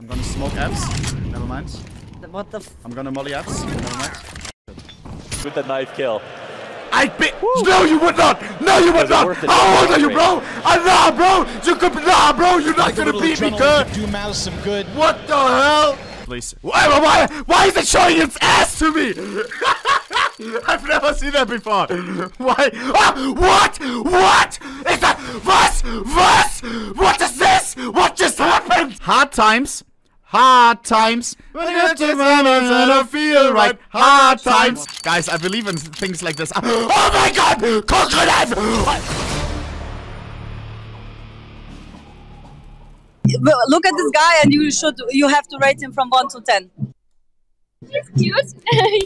I'm gonna smoke abs. Never mind. What the f— I'm gonna molly abs. Never mind. With that knife kill. I pick. No, you would not. No, you would not. How old are you, bro? Nah, bro. You could. Nah, bro. You're not gonna beat me, good. Do Mouse some good. What the hell? Please. Why is it showing its ass to me? I've never seen that before. Why? Ah, what? What? Is that? What? What is this? What just happened? Hard times. Hard times. When I got this moments and I feel right. Hard times. Guys, I believe in things like this. Oh my god! Coconut! Look at this guy and you should, you have to rate him from 1 to 10. He's cute.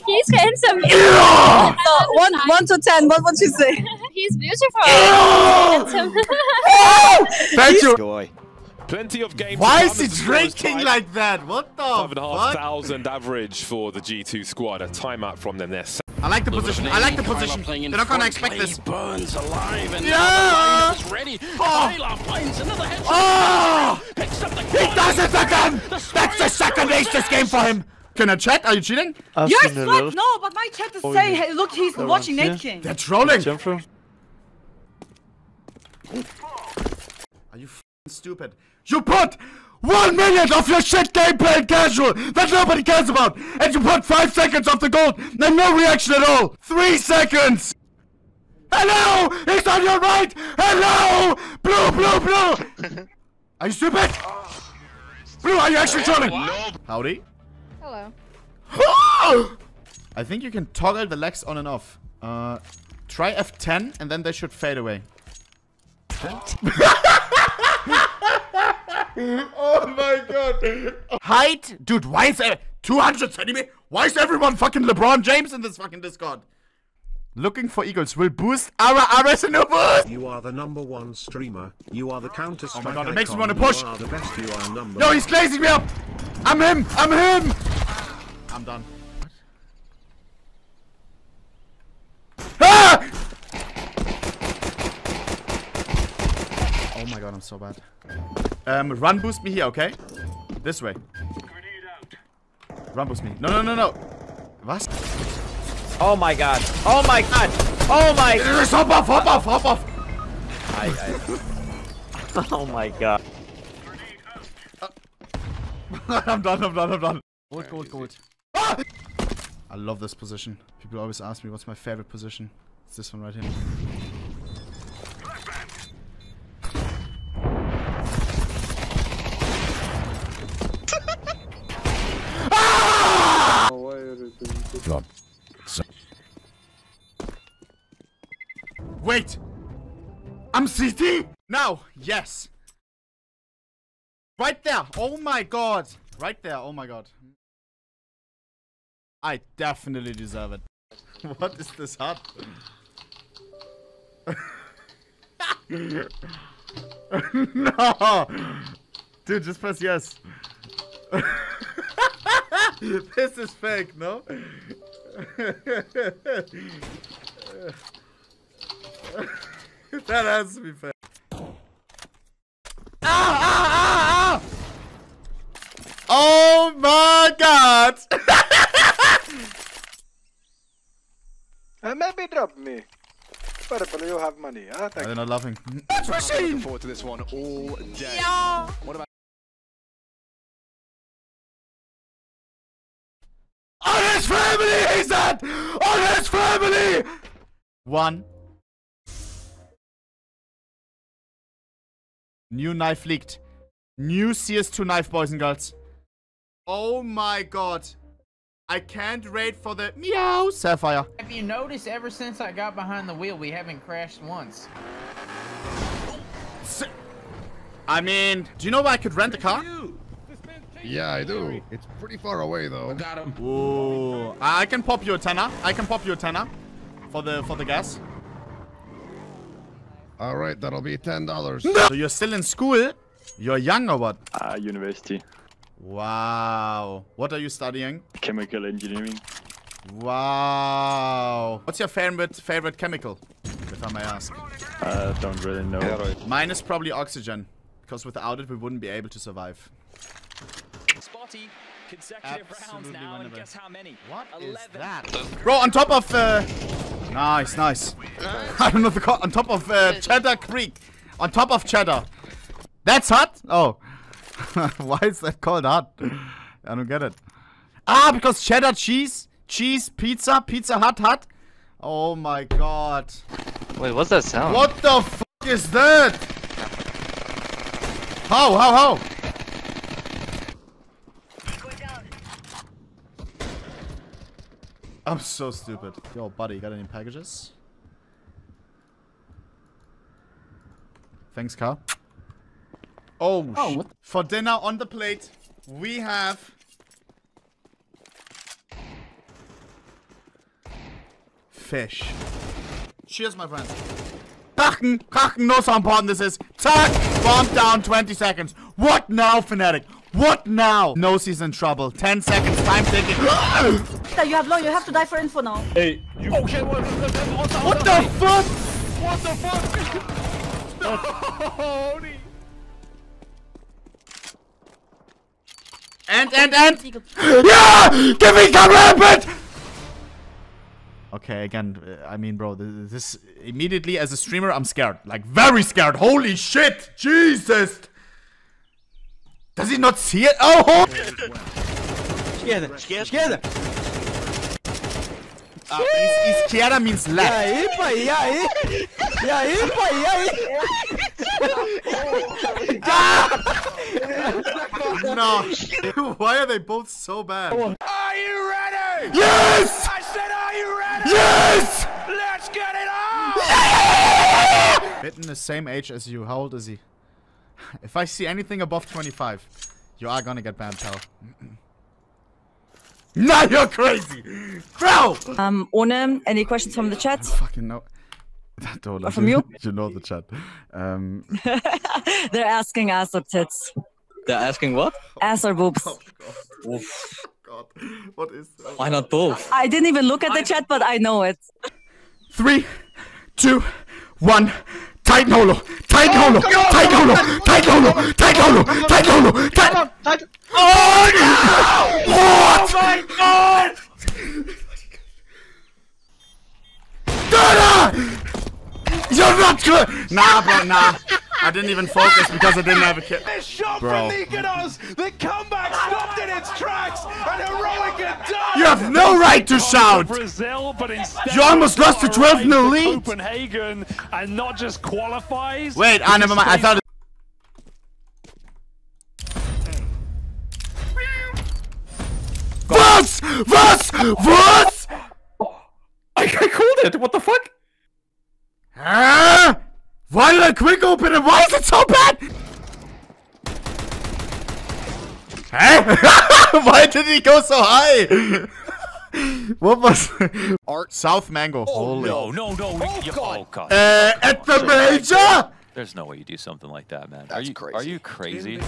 He's handsome. Yeah. So 1 to 10, what would you say? He's beautiful. Yeah. Handsome. Oh, thank you. Joy. Plenty of games. Why is he drinking like that? What the fuck? 7,500 average for the G2 squad. A timeout from them there. I like the position. I like the position. They're not gonna expect this. Burns alive and yeah! Ready. Oh! He does it again. That's the second ace this game for him. Can I chat? Are you cheating? Yes, but no. But my chat is saying, hey, look, he's watching Nate King. They're trolling. Are you stupid? You put 1 minute of your shit gameplay in casual that nobody cares about, and you put 5 seconds of the gold and no reaction at all. 3 seconds. Hello, he's on your right. Hello, blue. Are you stupid? Blue, are you actually trolling? Howdy. Hello. I think you can toggle the legs on and off. Try F10 and then they should fade away. Oh my god. Height? Dude, why is 200 centimeters? Why is everyone fucking LeBron James in this fucking Discord? Looking for eagles will boost. Ara is a new boost. You are the #1 streamer. You are the Counter-Strike. Oh my god, it makes me want to push. No, he's glazing me up. I'm him. I'm him. I'm done. Ah! Oh my god, I'm so bad. Run boost me here, okay? This way. Run boost me. No. What? Oh my god. Oh my god. Oh my god. Hop off. I. Oh my god. I'm done. Gold. Ah! I love this position. People always ask me what's my favorite position. It's this one right here. Wait, I'm CT now. Yes, right there. Oh my god, right there. Oh my god, I definitely deserve it. What is this hard thing? No, dude, just press yes. This is fake, no? That has to be fake. Ah! Oh my god! Maybe drop me. Purple, you have money. Huh? They're not laughing. That's machine! I'm looking forward to this one all day. Yeah. What about— on his family, he said! On his family! One. New knife leaked. New CS2 knife, boys and girls. Oh my god. I can't rate for the meow sapphire. Have you noticed ever since I got behind the wheel, we haven't crashed once? I mean, do you know where I could rent a car? Yeah, I do. It's pretty far away though. I got him. Ooh. I can pop you a tenner. I can pop you a tenner for the gas. All right, that'll be $10. No! So you're still in school? You're young or what? University. Wow. What are you studying? Chemical engineering. Wow. What's your favorite chemical, if I may ask? Don't really know. Mine is probably oxygen, because without it we wouldn't be able to survive. spotty consecutive rounds now, and guess how many? What is that? Bro, on top of... Nice, nice. I don't know if on top of Cheddar Creek. On top of Cheddar. That's hot? Oh. Why is that called hot? I don't get it. Ah, because cheddar cheese, pizza, hut. Oh my god. Wait, what's that sound? What the f*** is that? How? I'm so stupid. Yo, buddy, got any packages? Thanks, Carl. Oh what? For dinner on the plate, we have... fish. Cheers, my friends. Krachen knows how important this is. Tack! Bomb down, 20 seconds. What now, Fnatic? What now? Nosey's in trouble. 10 seconds, time taking. You have low, you have to die for info now. Hey. You... Oh, shit. What the fuck? What the fuck? No. Holy. And! Yeah! Give me some rampant! Okay, again, I mean, bro, this immediately as a streamer, I'm scared. Like, very scared. Holy shit! Jesus! Does he not see it? Oh! Scared. Izquierda means left. No. Why are they both so bad? Are you ready? Yes! I said, are you ready? Yes! Let's get it on! Yeah! Bitten the same age as you. How old is he? If I see anything above 25, you are gonna get banned, pal. No, you're crazy! Bro! Ohne, any questions from the chat? I fucking know. Or from you? You know the chat. They're asking ass or tits. They're asking what? Ass or boobs. Oh, God. Oof. God. What is that? Why not both? I didn't even look at the chat, but I know it. 3, 2, 1. Titan Hollow! Titan Hollow! Titan Hollow! Titan Hollow! Titan Hollow! Titan Hollow! Titan Hollow! Oh no! What? Oh my god! You're not good! Nah, bro, nah. I didn't even focus because I didn't have a kid. This shot from Nikonos, the comeback stopped in its tracks, and heroic and done. You have no right to shout. Brazil, but you almost lost to 12 in the lead. Copenhagen, and not just qualifies. Wait, I never mind. I thought. What? I called it. What the fuck? Ah! Why did I quick open and why is it so bad? Huh? Why did he go so high? What was Art South Mango? Oh, holy. No. Oh, God. At the major? There's no way you do something like that, man. That's crazy. Are you crazy?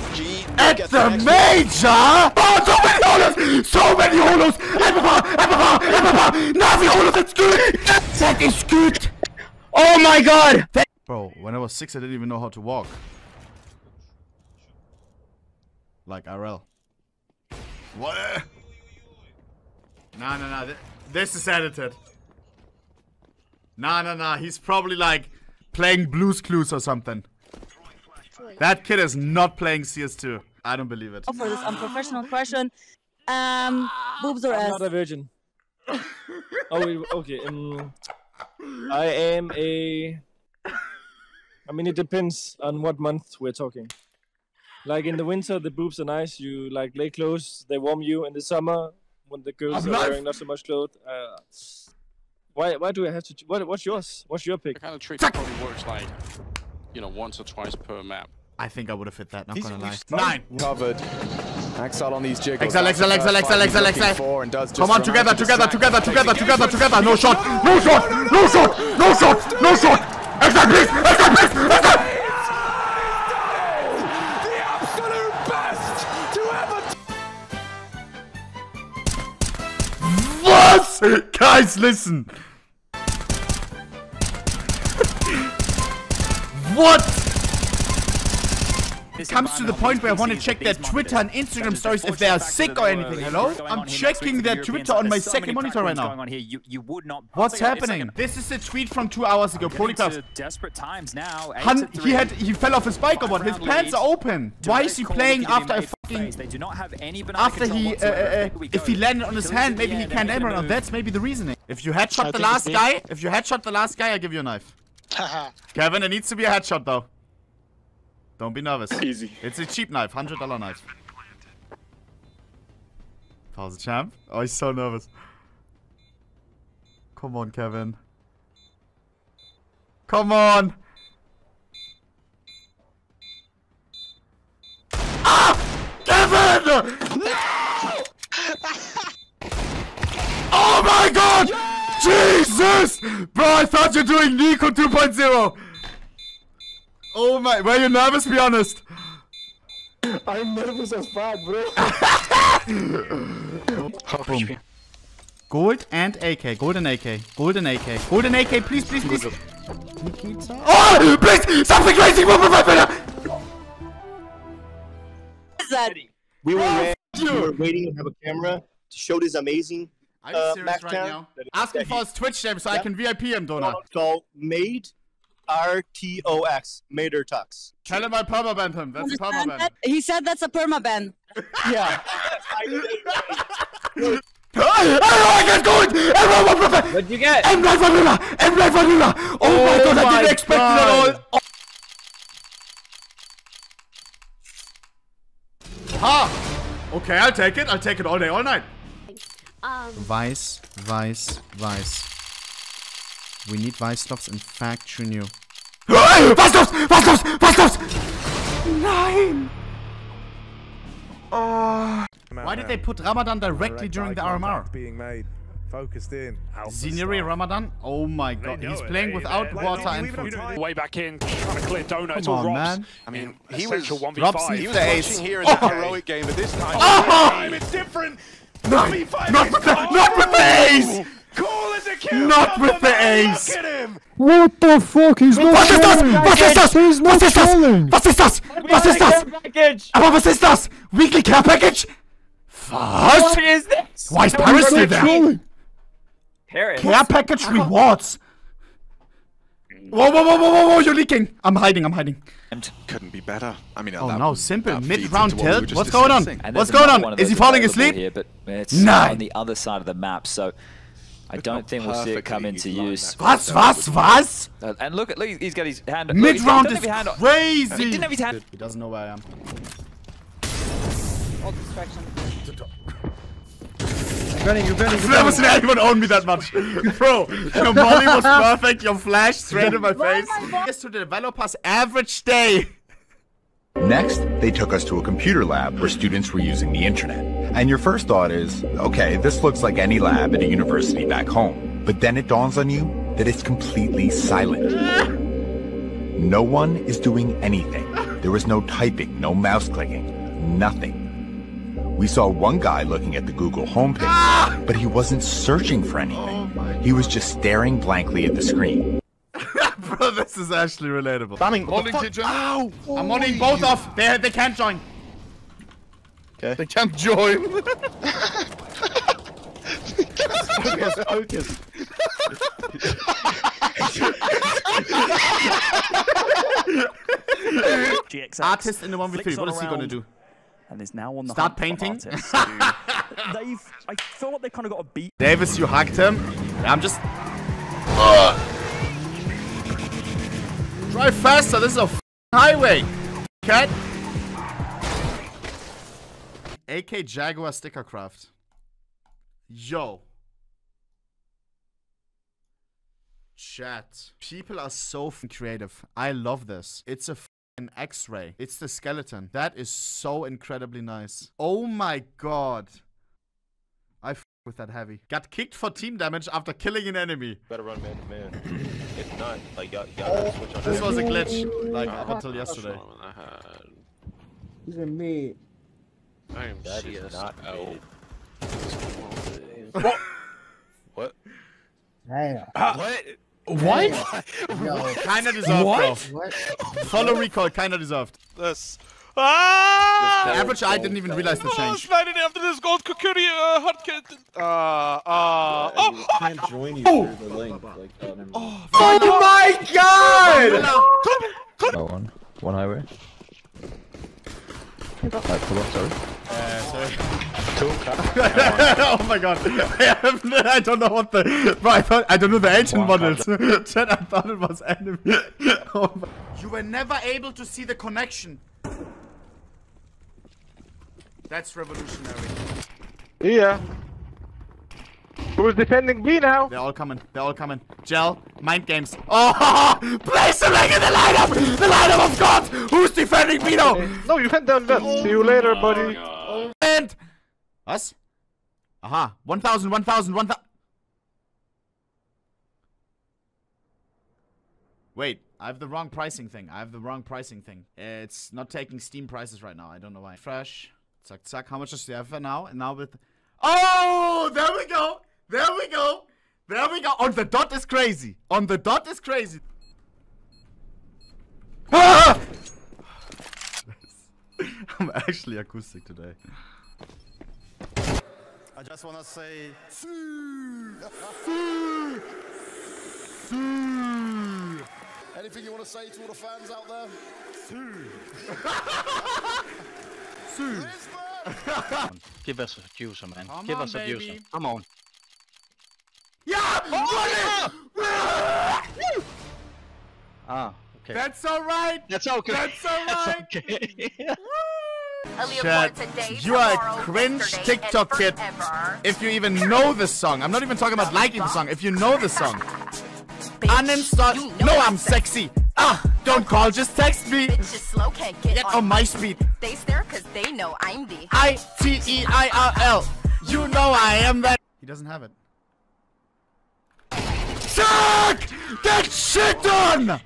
At the major? Oh, so many holos! So many holos! Everywhere! Navi holos, it's good! That is good! Oh my god! Bro, when I was 6, I didn't even know how to walk. Like IRL. What? Nah. This is edited. Nah. He's probably like playing Blues Clues or something. That kid is not playing CS2. I don't believe it. Oh, for this unprofessional question, boobs or ass? I'm not a virgin. Oh, okay. I am a... I mean, it depends on what month we're talking. Like in the winter, the boobs are nice. You like lay clothes, they warm you. In the summer, when the girls are wearing not so much clothes, why do I have to? What's yours? What's your pick? I kind of treat probably works like, you know, once or twice per map. I think I would have hit that. Not gonna lie. 9 covered. Exile on these jiggles. Exile. Come on, together. No shot. Exile, please! The absolute best to ever. What? Guys, listen. What? comes to the point where I want to check their Twitter and Instagram stories if they are sick or anything. Hello? I'm checking their Twitter on my second monitor right now. What's happening? This is a tweet from 2 hours ago. Polycast. Desperate times now. He fell off his bike or what? His pants are open. Why is he playing after a fucking... After he... if he landed on his hand, maybe he can't emerald. Now that's maybe the reasoning. If you headshot the last guy, I give you a knife. Kevin, it needs to be a headshot though. Don't be nervous. Easy. It's a cheap knife, $100 knife. Pause the champ. Oh, he's so nervous. Come on, Kevin. Come on. Ah! Kevin! No! Oh my God! Yeah! Jesus! Bro, I thought you're doing Nico 2.0. Oh my, were you nervous? Be honest. I'm nervous as bad, bro. Boom. Gold and AK, gold and AK, please. Nikita? Oh, please, something crazy. What is that? We were waiting to have a camera to show this amazing. I'm serious right now. Ask him for his Twitch name so I can VIP him, Donut. So made. RTOX, Mater Tux. Tell him I permabanned him. That's a permaban. He said that's a permaban. Yeah. I got gold! What'd you get? M9 vanilla! M9 vanilla! Oh my God, I didn't expect it at all. Oh. Ha! Okay, I'll take it. I'll take it all day, all night. Vice. We need Weißkopfs in Faction you. Weißkopfs! Nein! Oh. Why did they put Ramadan directly during the RMR? Being made. Focused in. Ziniri Ramadan? Oh my God. He's playing without water and food. Way back in, trying to clear donuts or Robs. I mean, he was the ace here in the heroic game, but this time it's different. Not with the ace! Cool as a kill. Not with the ace! What the fuck is going on? What is this? Weekly care package? Fuck! What is this? Why is Paris still there? Paris? Care package rewards! Whoa, you're leaking! I'm hiding. Couldn't be better. I mean, oh no, simple mid-round tilt. What's going on? Is he falling asleep? Here, but it's on the other side of the map, so I don't think we'll see it come into use. Was? And look, he's got his hand. Mid-round is crazy. He didn't have his hand. He doesn't know where I am. All distraction. You're burning. Never seen anyone own me that much. Bro, your Molly was perfect. Your flash straight in my face. Yes, to the developer's average day. Next, they took us to a computer lab where students were using the internet. And your first thought is, okay, this looks like any lab at a university back home. But then it dawns on you that it's completely silent. No one is doing anything. There was no typing, no mouse clicking, nothing. We saw one guy looking at the Google homepage, but he wasn't searching for anything. He was just staring blankly at the screen. Bro, this is actually relatable. I'm holding both off. They can't join. Okay. They can't join. Focus. Artist in the 1v3. What is he gonna do? And is now on the start painting. I thought they kind of got a beat. Davis, you hacked him. I'm just. Drive faster. This is a f highway. Cat. AK Jaguar sticker craft. Yo. Chat. People are so creative. I love this. It's a. An X-ray. It's the skeleton. That is so incredibly nice. Oh my God. I f with that heavy. Got kicked for team damage after killing an enemy. Better run man to man. If not, like y'all switch on. This was a glitch, like up until yesterday. He's in me. I am serious. What? What? Damn. What? What? Kinda deserved, what? Bro. What? Follow recall, kinda deserved. This. Ah! Average, I didn't even realize the change. Slide in after this gold Kokiri hard kit. Oh! I can't join you through the link. Like, oh my god! Oh, one highway. Sorry. Sorry. Oh my god. I don't know what the. Bro, I don't know the ancient models. Chat, I thought it was enemy. Oh my. You were never able to see the connection. That's revolutionary. Yeah. Who's defending me now? They're all coming. They're all coming. Gel, mind games. Oh, place him like in the lineup! The lineup of God! Who's defending me now? No, you can't down that. Oh, see you later, buddy. God. And us? Aha. 1,000, 1,000, 1,000. Wait, I have the wrong pricing thing. I have the wrong pricing thing. It's not taking Steam prices right now. I don't know why. Fresh. Zack, zack. How much does she have for now? And now with... Oh, there we go. There we go! There we go! On the dot is crazy! On the dot is crazy! Ah! I'm actually acoustic today. I just wanna say... Anything you wanna say to all the fans out there? Give us a juicer, man. Come Give on, us a baby. Juicer. Come on. Yeah! Oh, yeah! Ah, okay. That's alright! That's okay! That's alright! Okay. Chat, you are a cringe TikTok kid if you even know this song. I'm not even talking about liking the song, if you know the song. Uninstall. No, I'm sexy. Ah, don't call, just text me. Slow, can't get on my speed. They stare because they know I'm the ITEIRL. You know I am that. He doesn't have it. Suck! Get shit done!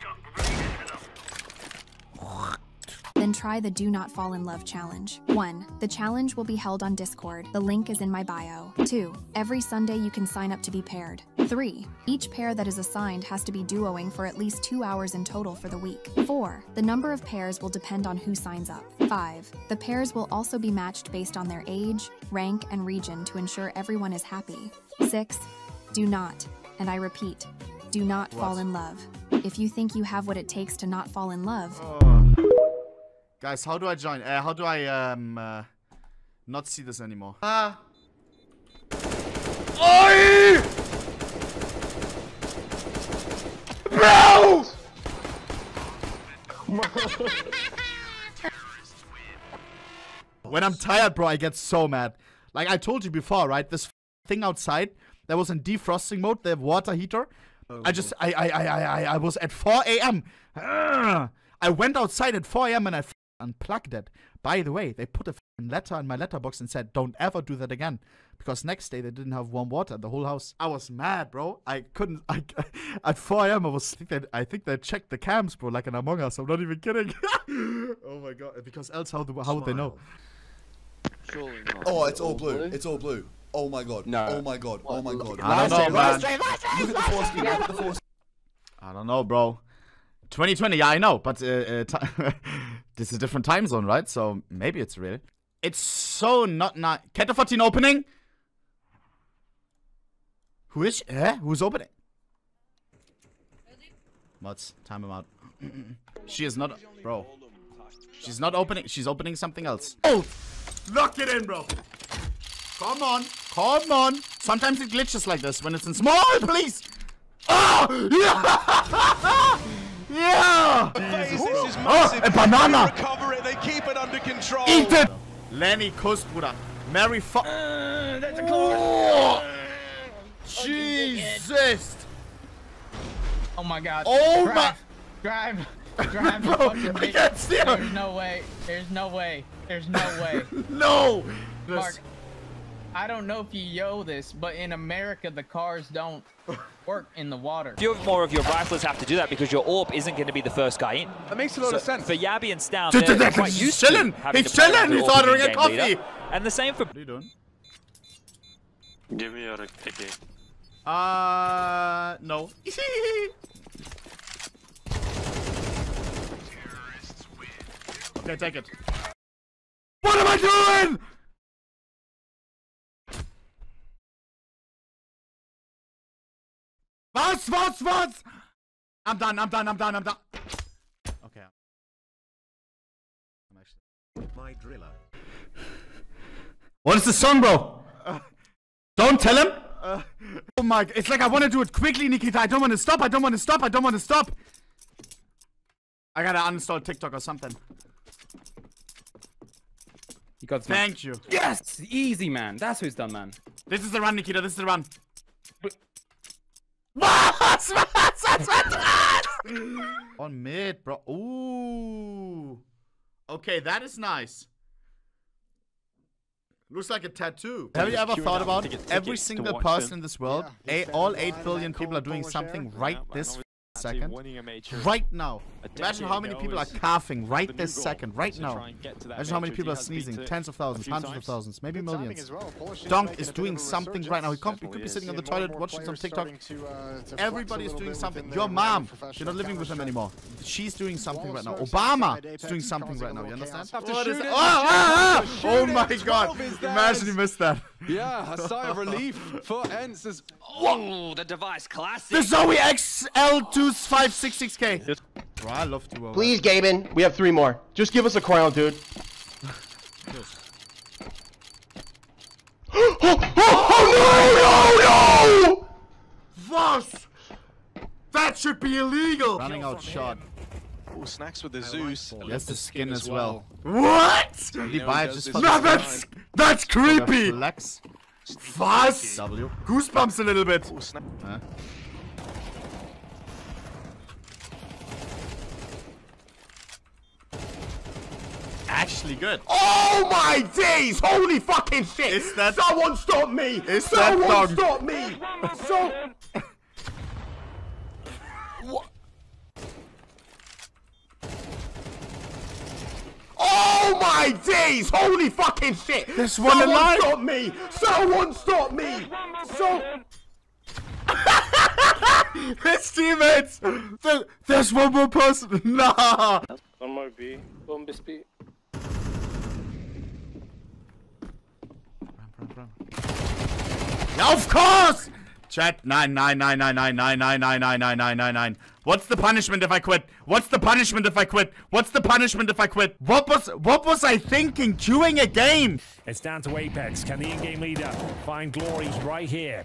Then try the Do Not Fall in Love challenge. 1. The challenge will be held on Discord. The link is in my bio. 2. Every Sunday you can sign up to be paired. 3. Each pair that is assigned has to be duoing for at least 2 hours in total for the week. 4. The number of pairs will depend on who signs up. 5. The pairs will also be matched based on their age, rank, and region to ensure everyone is happy. 6. Do not. And I repeat, do not fall in love. If you think you have what it takes to not fall in love... Guys, how do I join? How do I not see this anymore? Oi! Bro! When I'm tired, bro, I get so mad. Like I told you before, right? This thing outside. That was in defrosting mode, the water heater. Oh. I was at 4 a.m. I went outside at 4 a.m. and I unplugged it. By the way, they put a letter in my letterbox and said, don't ever do that again. Because next day they didn't have warm water in the whole house. I was mad, bro. I couldn't, at 4 a.m. I think they checked the cams, bro, like an Among Us. I'm not even kidding. Oh my God, because else how would they know? Surely not. Oh, it's all blue. It's all blue. Oh my god. No. Oh my god. Oh my god. I don't know, man. Look at the force speed. Look at the force. I don't know, bro. 2020, yeah, I know, but this is a different time zone, right? So maybe it's real. It's so not nice. Keta 14 opening? Who is? Who's opening? Mutz, time him out. She is not, bro. She's not opening. She's opening something else. Oh! Lock it in, bro. Come on, come on. Sometimes it glitches like this when it's in small, please. Oh, yeah, yeah. This is massive. Oh, a banana. They recover it. They keep it under control. Eat it. Lenny Kuss, Bruder. Mary fuck. That's a close. Jesus. Oh my God. Oh my. Drive. Drive. Bro, I can't see him. There's no way. There's no way. There's no way. No. Mark. I don't know if you yo this, but in America, the cars don't work in the water. Few more of your rifles have to do that because your orb isn't going to be the first guy in. That makes a lot of sense. For Yabi and Stam, they're quite used to having to play with the orb being game leader. And the same for... What are you doing? Give me your AK. No. Okay, take it. What am I doing? Was? I'm done. Okay. I'm actually... My driller. What is the song, bro? Don't tell him. Oh my, it's like I want to do it quickly, Nikita. I don't want to stop. I gotta uninstall TikTok or something. You got smashed. Thank you. Yes! Easy, man. That's who's done, man. This is the run, Nikita. This is the run. But on mid, bro. Ooh. Okay, that is nice. Looks like a tattoo. Have you ever thought about every single person in this world? Yeah. All 8 billion people are doing something right this second. Right now. Imagine how many people are coughing right this second. Right now. Imagine how many people are sneezing. Tens of thousands, hundreds of thousands, maybe millions. Donk is doing something right now. He could be sitting on the toilet watching some TikTok. Everybody is doing something. Your mom, you're not living with him anymore. She's doing something right now. Obama is doing something right now. You understand? Oh my god. Imagine you missed that. Yeah, a sigh of relief for Ents is. Whoa, the device classic. The Zoe XL2566K. Bro, I love to. Please, Gaben, we have 3 more. Just give us a crown, dude. Oh no! Voss! That should be illegal. Running out shot. Oh, snacks with the Zeus. That's the skin as well. What? That's creepy. Relax. Voss. Goosebumps a little bit. Actually good. Oh my days! Holy fucking shit! Is that... Someone stop me! Someone stop me! So... What? Oh my days! Holy fucking shit! This one someone alive! Someone stop me! So... His teammates! There's one more person! Nah! One more B. One B. Of course! Chat 99999999999. What's the punishment if I quit? What was I thinking? Queuing a game. It's down to Apex. Can the in-game leader find glory right here?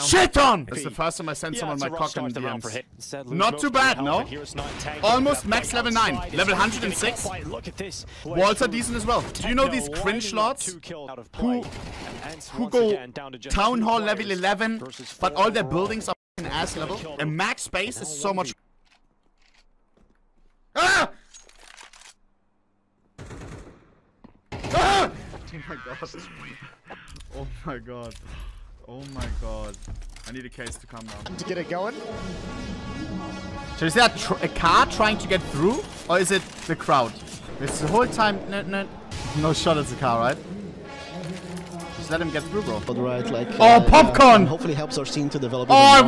Shit on! That's the first time I sent someone my cock in the DMs. Not too bad, no? Almost max level 9. Level 106. Walls are decent as well. Do you know these cringe lords? Who go Town Hall level 11, but all their buildings are f***ing ass level? And max space is so much... Ah! Ah! Oh my god. Oh my god. Oh my god. I need a case to come down. To get it going? So is that a car trying to get through? Or is it the crowd? It's the whole time... No shot at the car, right? Just let him get through, bro. All right, like, popcorn! Hopefully helps our scene to develop more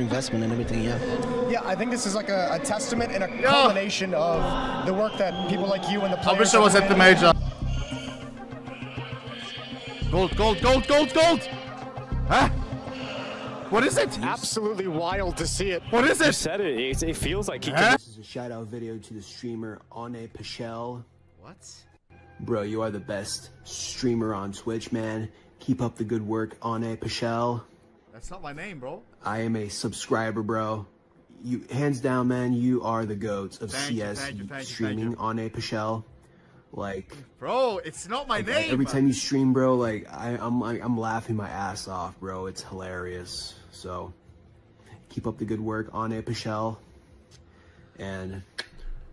investment and everything, yeah. Yeah, I think this is like a testament and a culmination of the work that people like you and the players... I wish I was at the major. Gold! Huh? What is it? Absolutely wild to see it. What is it? You said it. It feels like he can... This is a shout out video to the streamer OhnePixel. What? Bro, you are the best streamer on Twitch, man. Keep up the good work, OhnePixel. That's not my name, bro. I am a subscriber, bro. You, hands down, man, you are the goats of CS streaming, OhnePixel. Like, bro, it's not my name. Every time you stream, bro, like I'm laughing my ass off, bro. It's hilarious. So keep up the good work, OhnePixel, and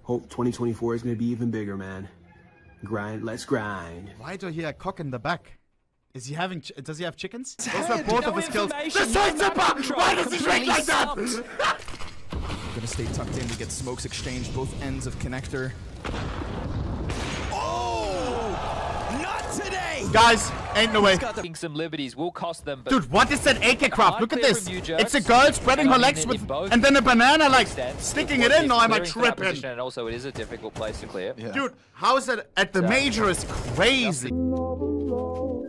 hope 2024 is gonna be even bigger, man. Grind, let's grind. Why do I hear a cock in the back? Is he having? Does he have chickens? Those are both of his kills. The sidestepper! Why does he drink like that? I'm gonna stay tucked in to get smokes exchanged both ends of connector. Guys, Ain't no way. Some liberties will cost them, but dude, what is that AK craft? Look at this. It's a girl spreading her legs with, and then a banana like sticking it in. No, I'm a tripping. And also, it is a difficult place to clear. Yeah. Dude, how is that at the major is crazy. Oh.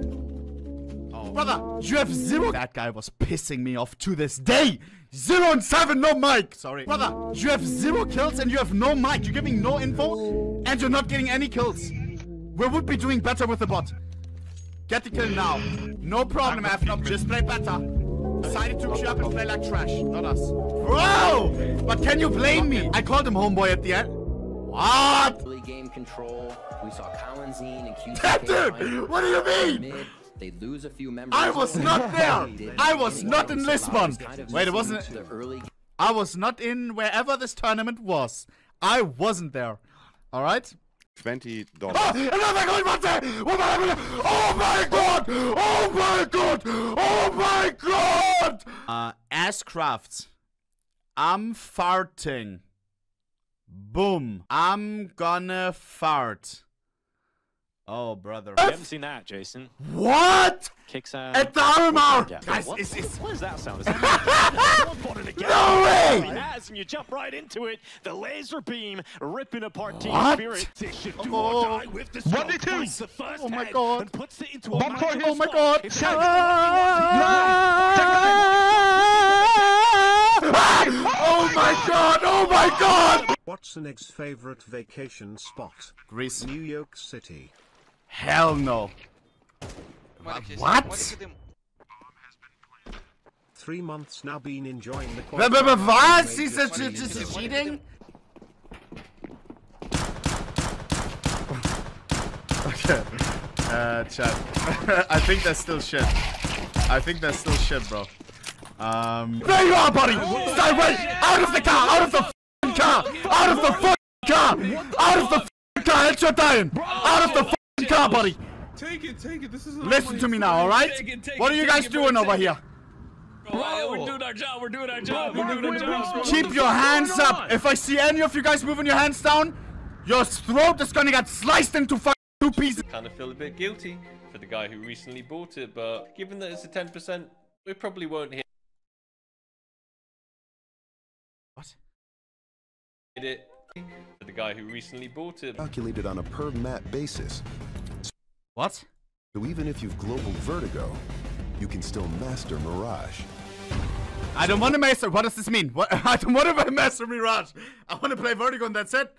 Brother, you have zero. That guy was pissing me off to this day. 0 and 7, no mic. Sorry. Brother, you have 0 kills and you have no mic. You're giving no info and you're not getting any kills. We would be doing better with the bot. Get the kill now. No problem, Afnop. Just play better. Decided to queue up and play like trash. Not us. Bro! But can you blame me? I called him homeboy at the end. What? Game control. We saw Colin Zine and QT. Dude! What do you mean? They lose a few members. I was not there! I was not in Lisbon! Wait, it wasn't... I was not in wherever this tournament was. I wasn't there. Alright? $20. Oh, my god! Oh my god! Oh my god! Ass crafts. I'm farting. Boom. I'm gonna fart. Oh, brother. We haven't seen that, Jason. What? Kicks out. At the armor! Yeah. Guys, what does that sound? Is that no way! And you jump right into it. The laser beam ripping apart team spirit. Oh. 1v2! Oh my god. Bomb core. Oh my god. Oh my god. Oh my god. What's an ex favorite vacation spot? Greece. New York City. Hell no. What? 3 months now been enjoying the quality. What? He said just cheating? Okay. Chat. I think that's still shit. I think that's still shit, bro. There you are, buddy! Stay away! Out of the car! Out of the f***ing car! Out of the f***ing car! Out of the f***ing car! It's your dying! Out of the f***ing car, buddy! Take it, this is listen to me now, alright? What are you guys doing over here? Bro, we're doing our job, we're doing our job, we're doing our job. Keep your hands up. If I see any of you guys moving your hands down, your throat is gonna get sliced into 2 pieces. Kinda feel a bit guilty for the guy who recently bought it, but given that it's a 10%, we probably won't hit it. For the guy who recently bought it. Calculated on a per map basis. What? So even if you've global Vertigo, you can still master Mirage. I don't want to master. What does this mean? What? I don't want to master Mirage. I want to play Vertigo and that's it.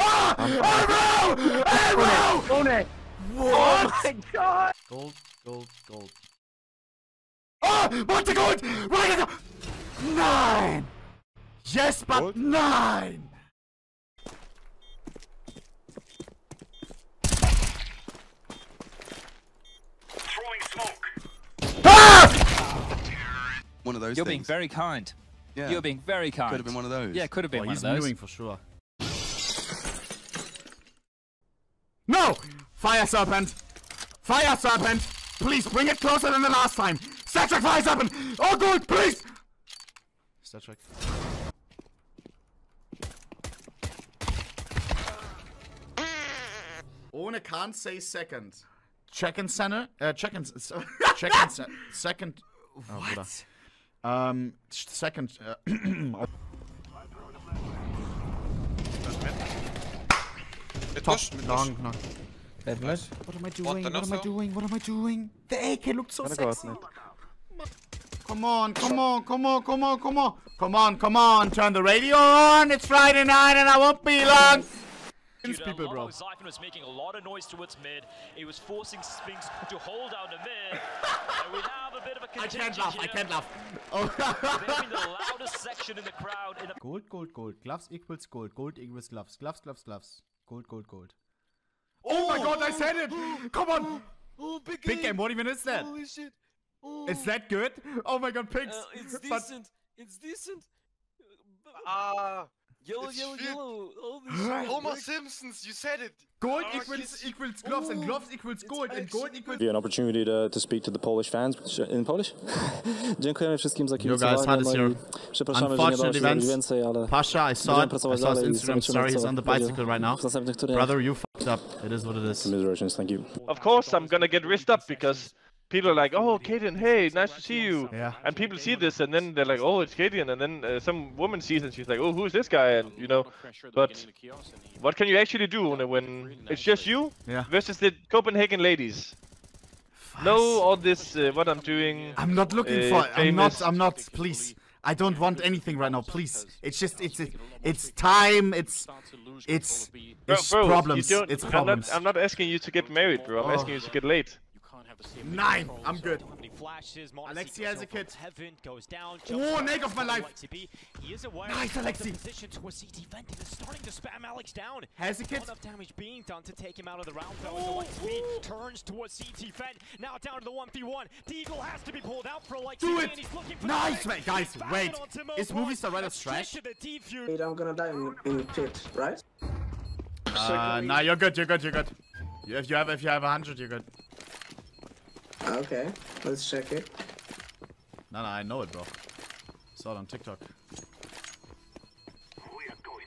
Ah! Oh no! Own it! What? Oh my god! Gold, gold, gold. Ah! What the gold? Right at the 9! Yes, but gold? 9! One of those. You're being very kind. Yeah. You're being very kind. Could have been one of those. Yeah, could have been one of those. He's moving for sure. No! Fire Serpent! Fire Serpent! Please bring it closer than the last time! Star Trek Fire Serpent! Oh good, please! Star Trek. Ohne can't say second. Check-in center? Check-in... Check-in center. Second... What? Oh, second. Top long, long. What am I doing? What am I doing? What am I doing? The AK looked so sexy. Come on, come on, come on, come on, come on, come on, come on. Turn the radio on. It's Friday night, and I won't be long. People, bro. Zyphon was making a lot of noise towards mid. He was forcing Spinks to hold down the mid. And we have a bit of a I can't laugh, here. I can't laugh. Oh. The loudest section in the crowd. In gold, gold, gold. Gloves equals gold. Gold equals gloves. Gloves, gloves, gloves. Gold, gold, gold. Oh, oh my god, I said it! Come on! Oh, big game. Big game, what even is that? Holy shit. Oh. Is that good? Oh my god, Pigs. It's decent. It's decent. Yellow, yellow, yellow. Homer Simpsons, you said it. Gold equals gloves, and gloves equals gold, and gold equals... Yeah, an opportunity to speak to the Polish fans in Polish. Dziękujemy wszystkim za kibicowanie. Unfortunate events. Pasha, I saw his Instagram story. He's on the bicycle right now. Brother, you fucked up. It is what it is. Commiserations, thank you. Of course, I'm gonna get risked up because... people are like, oh, Kaden, hey, nice to see you. Yeah. And people see this, and then they're like, oh, it's Kaden. And then some woman sees it, and she's like, oh, who's this guy? And, you know, but what can you actually do when it's just you versus the Copenhagen ladies? No, all this, what I'm doing. I'm not looking for it. I'm not, please. I don't want anything right now, please. It's just, it's time, it's bro, problems. It's problems. I'm not asking you to get married, bro. I'm asking you to get laid. Nein, I'm good. Alexi has a kid. Oh, neck of my life. Nice, Alexi. Has a kid. Do it. Nice, man. Guys, wait. Is Movistar right as trash? Wait, I'm gonna die in the pit, right? Nah, you're good, you're good, you're good. If you have 100, you're good. Okay, let's check it. No, I know it, bro. Saw it on TikTok. We are going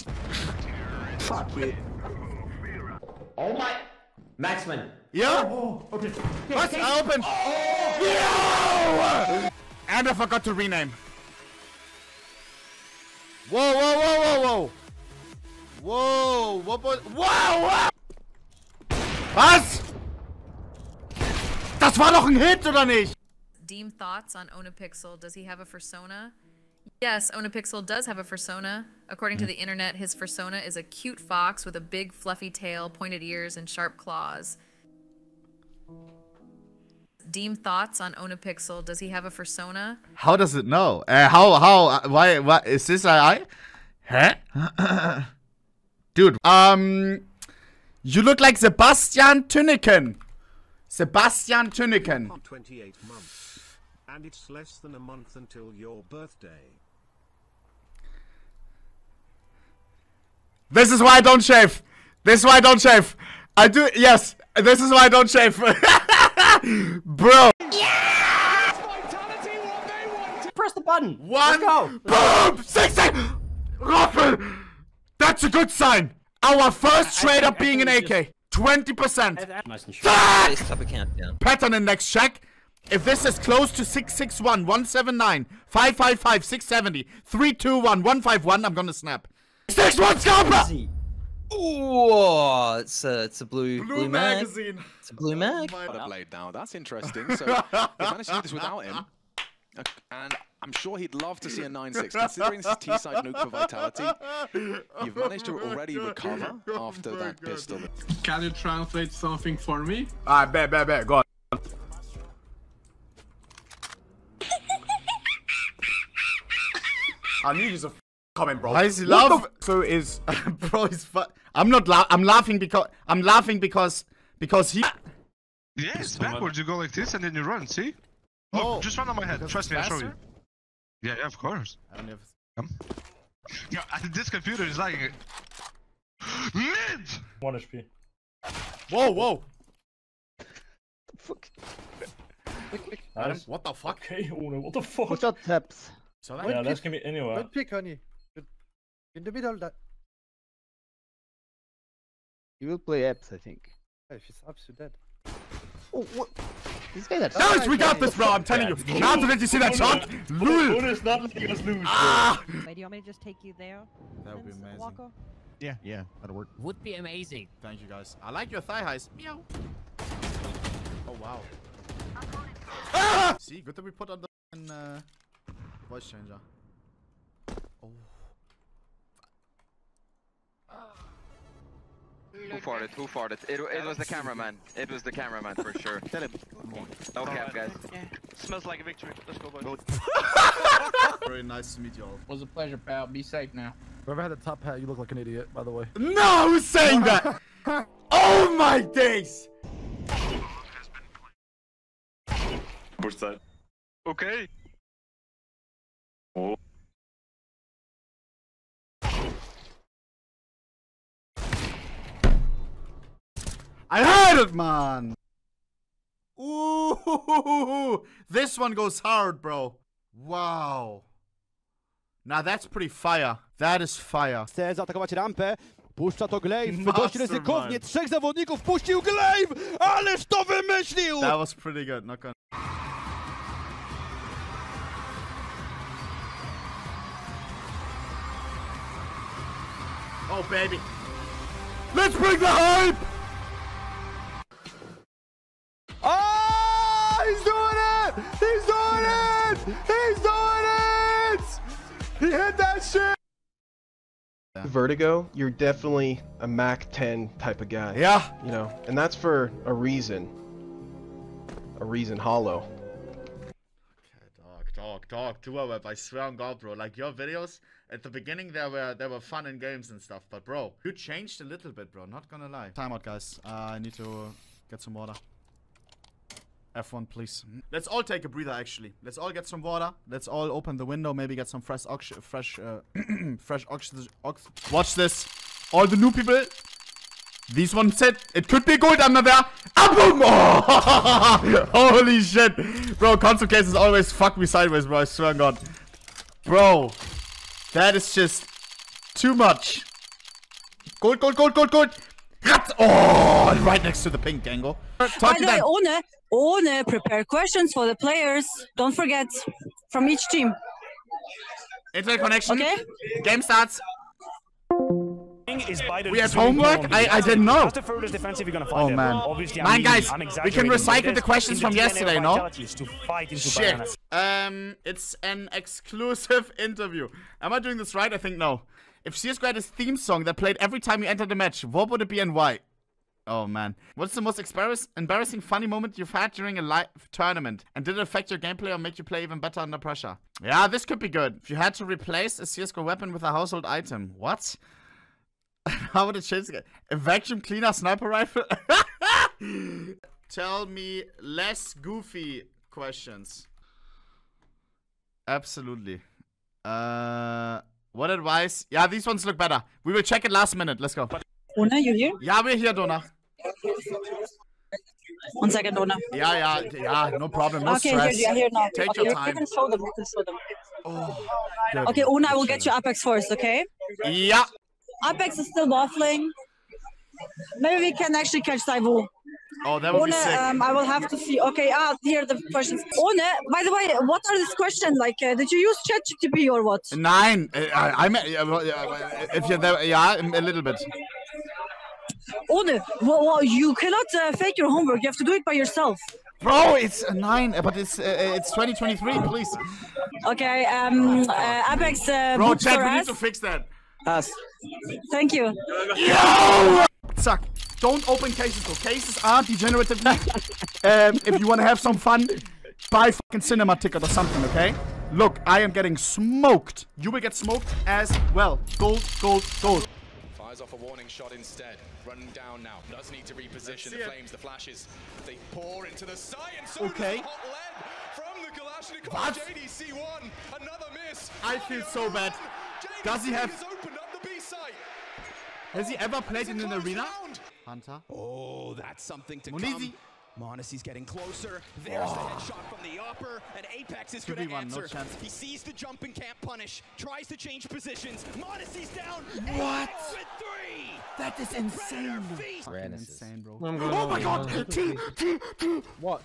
to win. Fuck me. Oh my... Maxman. Yeah? Oh, okay. What's open? Oh! No! And I forgot to rename. Whoa, whoa, whoa, whoa, whoa. Whoa, what was... Whoa, whoa! Was? Das war doch ein Hit, oder nicht? Deem thoughts on OhnePixel. Does he have a fursona? Yes, OhnePixel does have a fursona. According to the internet, his fursona is a cute fox with a big fluffy tail, pointed ears, and sharp claws. Deem thoughts on OhnePixel. Does he have a fursona? How does it know? Why is this I? Huh? Dude, you look like Sebastian Tünneken. Sebastian Tünneken. 28 months, and it's less than a month until your birthday. This is why I don't shave. This is why I don't shave. I do, yes. This is why I don't shave. Bro. Yeah! Vitality, what they want. Press the button. One. Let's go. Boom. 6 seconds. Raffel. That's a good sign. Our first trade up being an AK. 20%. Pattern index check. If this is close to 661, 179, 555, 670, 321, 151, I'm gonna snap. 6-1 scalper! Oh, it's a blue magazine. It's a blue mag. Got a blade now. That's interesting. So they managed to do this without him. And I'm sure he'd love to see a 9-6. Considering this is T-side nuke for Vitality, you've managed to already recover after that pistol. Can you translate something for me? I bet, go on. I knew he was a comment, bro. Why is he laughing? So is... bro, he's I'm laughing because he... Yes, backwards you go like this and then you run, see? Look, just run on my head. Trust me, I'll show you. Yeah, of course. Yeah, this computer is lagging it. Mid! 1 HP. Whoa, whoa! Fuck. Nice. What the fuck? Okay, Ohne, what the fuck? Put your taps. So yeah, that's gonna be anywhere. Don't pick, honey. In the middle of that. You will play apps, I think. Yeah, if it's apps, you're dead. Oh, what? Guys, we got this, bro. I'm telling you. Now did you see that shot? Lul is not letting us lose. Ah! Wait, do you want me to just take you there? That would be amazing. Walker? Yeah, that'll work. Would be amazing. Thank you, guys. I like your thigh highs. Meow. Oh wow. Ah! See, good that we put on the voice changer. Oh. Who farted? It was the cameraman. It was the cameraman for sure. Tell him. No cap, guys. Yeah. Smells like a victory. Let's go, boys. Very nice to meet y'all. It was a pleasure, pal. Be safe now. Whoever had the top hat, you look like an idiot, by the way. No, who's saying that? Oh my days! Push side. Okay. Oh. I heard it, man! Ooh, this one goes hard, bro. Wow. Now that's pretty fire. That is fire. Chce zaatakować rampę. Puszcza to Glaive. Dość ryzykownie. Trzech zawodników puścił Glaive! Ależ to wymyślił! That was pretty good. Not gonna... Oh, baby. Let's bring the hype! Oh, he's doing it! He's doing it! He's doing it! He hit that shit! Vertigo, you're definitely a Mac 10 type of guy. Yeah. You know, and that's for a reason. A reason, Hollow. Dog, 2 hours, I swear on God, bro. Like, your videos at the beginning, they were fun and games and stuff, but bro, you changed a little bit, bro. Not gonna lie. Time out, guys. I need to get some water. F1, please. Let's all take a breather, actually. Let's all get some water. Let's all open the window. Maybe get some fresh oxygen. Fresh oxygen. Watch this. All the new people. This one said it could be gold under there. Oh, holy shit. Bro, console cases always fuck me sideways, bro. I swear on God. Bro, that is just too much. Gold. Oh, right next to the pink angle. By the way, Ohne, prepare questions for the players. Don't forget, from each team. Internet connection. Okay. Game starts. Is we have homework? I didn't know. Oh man. Man, guys, we can recycle the questions from yesterday, no? Shit. It's an exclusive interview. Am I doing this right? I think no. If CS2 had his theme song that played every time you entered the match, what would it be and why? Oh man. What's the most embarrassing funny moment you've had during a live tournament? And did it affect your gameplay or make you play even better under pressure? Yeah, this could be good. If you had to replace a CS2 weapon with a household item. What? How would it change the game? A vacuum cleaner, sniper rifle? Tell me less goofy questions. Absolutely. What advice? Yeah, these ones look better. We will check it last minute. Let's go. Dona, you here? Yeah, we're here, Dona. One second, Dona. Yeah, no problem. No okay, stress. Here now. Take your time. You can show them. Oh, okay, Ohne, I will get you Apex first, okay? Yeah. Apex is still waffling. Maybe we can actually catch Taiwo. Oh, that would be sick. I will have to see. Okay, here are the questions. Ohne, by the way, what are these questions? Like, did you use ChatGPT or what? Nein, a little bit. Ohne, well, you cannot fake your homework. You have to do it by yourself. Bro, it's 9, but it's 2023, please. Okay, Apex... Bro, chat, we need to fix that. Us. Thank you. Yo! Suck. Don't open cases though. Cases are degenerative. If you want to have some fun, buy fucking cinema ticket or something, okay? Look, I am getting smoked. You will get smoked as well. Gold. Fires off a warning shot instead. Run down now. Does need to reposition the flames, the flashes. They pour into the science. Okay. From the Kalashnikov JDC1. Another miss. I feel so bad. Does he have... Has he ever played in an arena? Hunter. Oh, that's something to come. Monesi's getting closer. There's the headshot from the upper, and Apex is going to answer. No, he sees the jump and can't punish. Tries to change positions. Monesi's down. What? With 3. That is insane. Insane, bro. Oh my God! What?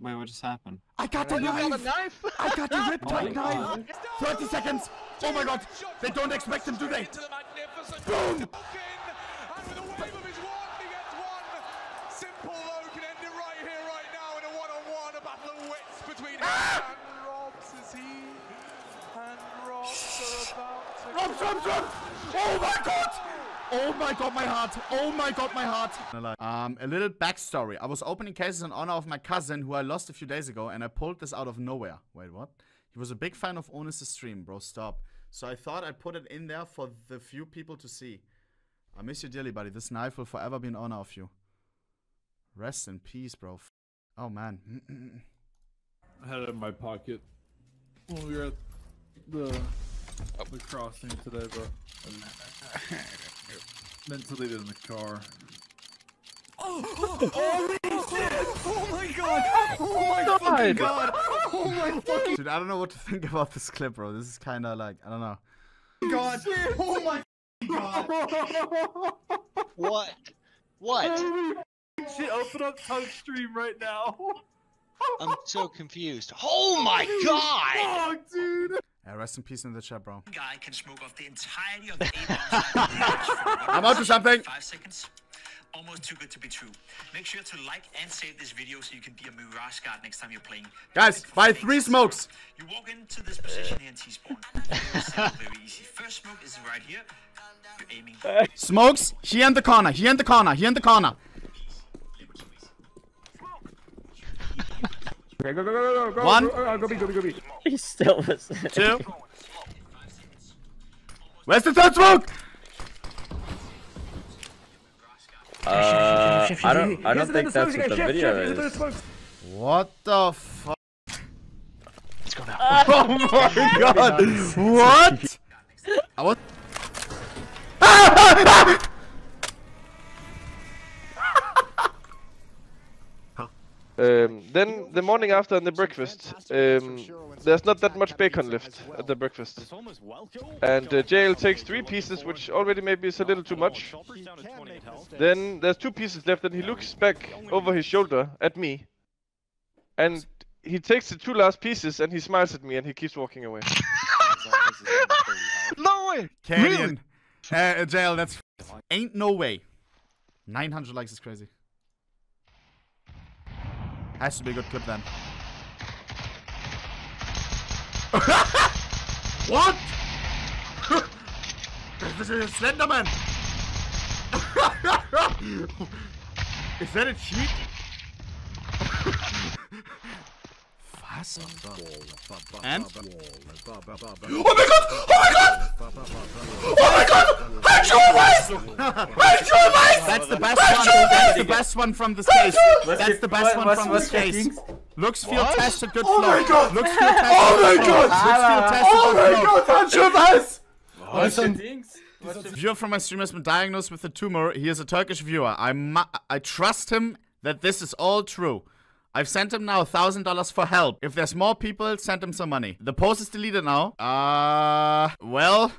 Wait, what just happened? I got the knife! I got the riptide knife! 30 seconds! Oh my God! They don't expect him, do they? Boom! Robs! Oh my God! Oh my God, my heart. A little backstory. I was opening cases in honor of my cousin who I lost a few days ago, and I pulled this out of nowhere. Wait, what? He was a big fan of Ohne's stream, bro. Stop. So I thought I'd put it in there for the few people to see. I miss you dearly, buddy. This knife will forever be in honor of you. Rest in peace, bro. Oh, man. I had it in my pocket when we were at the crossing today, but mentally in the car. Oh my god! Oh my fucking god! Dude, I don't know what to think about this clip, bro. This is kind of like, I don't know. God! Oh my god! What? What? Shit, open up Tug Stream right now. I'm so confused. Oh my god! Fuck, dude! Yeah, rest in peace in the chat, bro. Guy can smoke off the entirety of the 8 I'm up to something. 5 seconds. Almost too good to be true. Make sure to like and save this video so you can be a Mirage guard next time you're playing. Guys, buy 3 smokes. You walk into this position here in T-spawn. Very easy. First smoke is right here. You're aiming. Smokes. Here in the corner. Here in the corner. Here in the corner. Okay, go, go, go, go, go. 1. Go B. He still was. 2. Where's the third smoke? I don't think that's what the video is. What the fuck? Let's go now. Oh my god! What? I was. Then the morning after and the breakfast, there's not that much bacon left at the breakfast. And JL takes 3 pieces, which already maybe is a little too much. Then there's 2 pieces left and he looks back over his shoulder at me. And he takes the 2 last pieces and he smiles at me and he keeps walking away. No way! Kaden. JL, that's ain't no way. 900 likes is crazy. Has to be a good clip then. What? This is a Slenderman. Is that a cheat? Fast. And? Oh my god! Rachel Weiss! That's the best one from the stage. That's the best one from the stage. Looks feel tested good flow. Oh my god! Viewer from my stream has been diagnosed with a tumor. He is a Turkish viewer. I trust him that this is all true. I've sent him now $1,000 for help. If there's more people, send him some money. The post is deleted now. Well.